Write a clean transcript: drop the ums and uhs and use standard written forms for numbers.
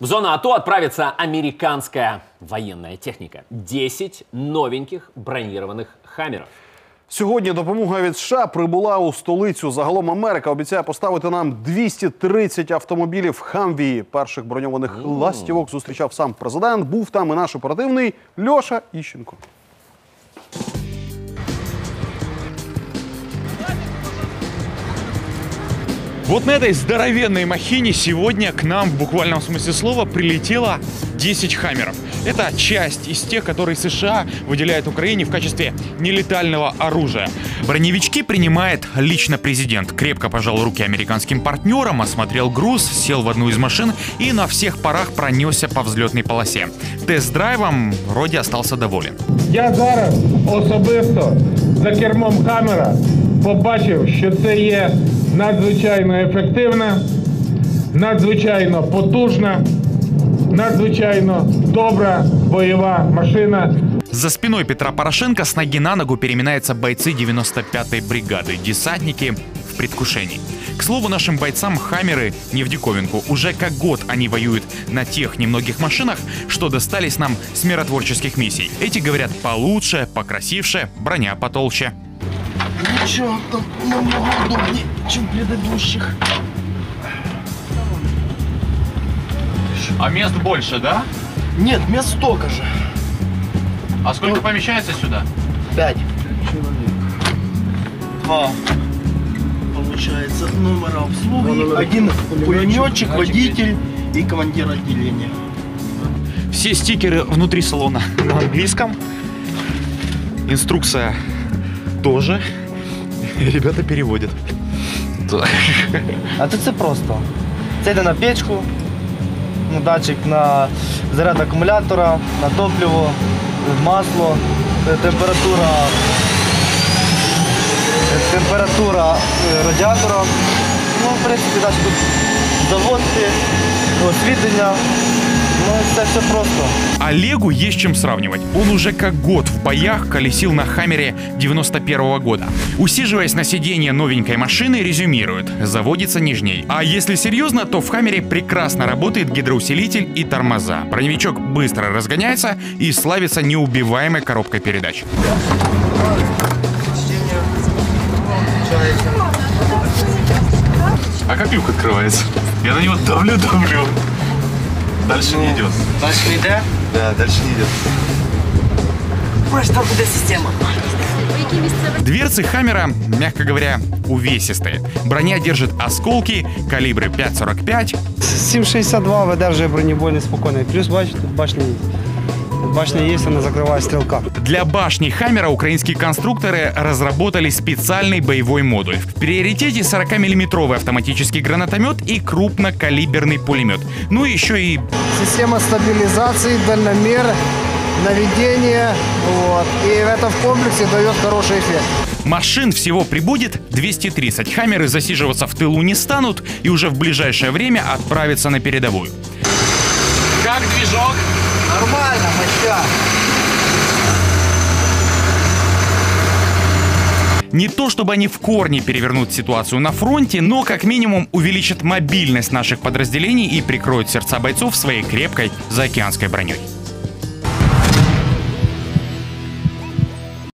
В зону АТО отправится американская военная техніка. 10 новеньких бронированных «Хаммеров». Сьогодні допомога від США прибула у столицю. Загалом Америка обіцяє поставити нам 230 автомобілів «Хамвії». Перших броньованих ластівок зустрічав сам президент. Був там і наш оперативний Леша Ищенко. Вот на этой здоровенной махине сегодня к нам, в буквальном смысле слова, прилетело 10 «Хаммеров». Это часть из тех, которые США выделяют Украине в качестве нелетального оружия. Броневички принимает лично президент. Крепко пожал руки американским партнерам, осмотрел груз, сел в одну из машин и на всех парах пронесся по взлетной полосе. Тест-драйвом вроде остался доволен. Я зараз особисто за кермом «Хаммера» побачив, що це є надзвичайно ефективна, надзвичайно потужна, надзвичайно добра бойова машина. За спиной Петра Порошенко с ноги на ногу переминаются бойцы 95-й бригады, десантники в предвкушении. К слову, нашим бойцам «Хаммеры» не в диковинку. Уже как год они воюют на тех немногих машинах, что достались нам с миротворческих миссий. Эти, говорят, получше, покрасивше, броня потолще. Ничего, там намного удобнее, чем предыдущих. А мест больше, да? Нет, мест столько же. А сколько помещается сюда? 5 человек. 2 получается номера обслуги, 1 пулеметчик, водитель и командир отделения. Все стикеры внутри салона на английском. Инструкция тоже. Ребята переводят. А тут все просто. Це на печку, ну, датчик на заряд аккумулятора, на топливо, масло, температура радиатора. Ну, в принципе, дальше тут заводки, освітлення. Ну, это все просто. Олегу есть чем сравнивать. Он уже как год в боях колесил на «Хаммере» 91-го года. Усиживаясь на сиденье новенькой машины, резюмирует: заводится нежней. А если серьезно, то в «Хаммере» прекрасно работает гидроусилитель и тормоза. Броневичок быстро разгоняется и славится неубиваемой коробкой передач. А как люк открывается? Я на него давлю. Дальше не идет. Дальше не идет? Да, дальше не идет. Может, там будет система. Дверцы «Хаммера», мягко говоря, увесистые. Броня держит осколки, калибры 5,45. 7,62 выдерживает бронебойный спокойный. Плюс, бачите, тут башня есть. Башня есть, она закрывает стрелка. Для башни «Хаммера» украинские конструкторы разработали специальный боевой модуль. В приоритете 40-миллиметровый автоматический гранатомет и крупнокалиберный пулемет. Ну и еще и система стабилизации, дальномер, наведение. Вот. И это в комплексе дает хороший эффект. Машин всего прибудет 230. «Хаммеры» засиживаться в тылу не станут и уже в ближайшее время отправятся на передовую. Как движок? Нормально, мощно. Не то чтобы они в корне перевернут ситуацию на фронте, но как минимум увеличат мобильность наших подразделений и прикроют сердца бойцов своей крепкой заокеанской броней.